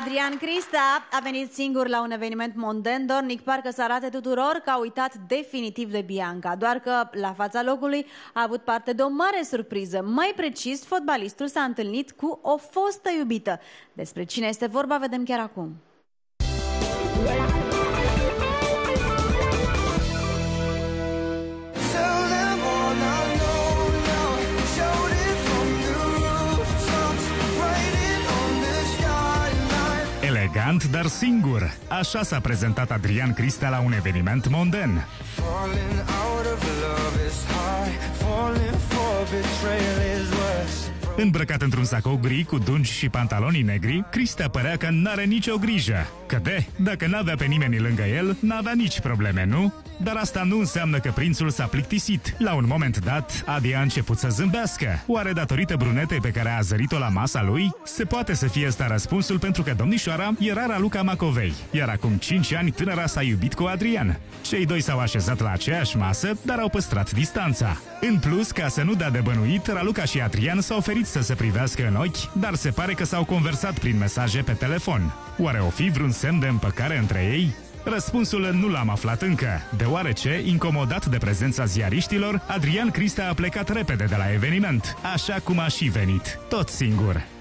Adrian Cristea a venit singur la un eveniment monden, dornic parcă să arate tuturor că a uitat definitiv de Bianca. Doar că, la fața locului, a avut parte de o mare surpriză. Mai precis, fotbalistul s-a întâlnit cu o fostă iubită. Despre cine este vorba, vedem chiar acum. Elegant, dar singur. Așa s-a prezentat Adrian Cristea la un eveniment monden. Îmbrăcat într-un sacou gri cu dungi și pantaloni negri, Cristea părea că n-are nicio grijă. Că dacă n-avea pe nimeni lângă el, n-avea nici probleme, nu? Dar asta nu înseamnă că prințul s-a plictisit. La un moment dat, Adi a început să zâmbească. Oare datorită brunetei pe care a zărit-o la masa lui? Se poate să fie ăsta răspunsul, pentru că domnișoara era Raluca Macovei. Iar acum 5 ani tânăra s-a iubit cu Adrian. Cei doi s-au așezat la aceeași masă, dar au păstrat distanța. În plus, ca să nu dea de bănuit, Raluca și Adrian s-au oferit să se privească în ochi, dar se pare că s-au conversat prin mesaje pe telefon. Oare o fi vreun semn de împăcare între ei? Răspunsul nu l-am aflat încă, deoarece, incomodat de prezența ziariștilor, Adrian Cristea a plecat repede de la eveniment, așa cum a și venit, tot singur.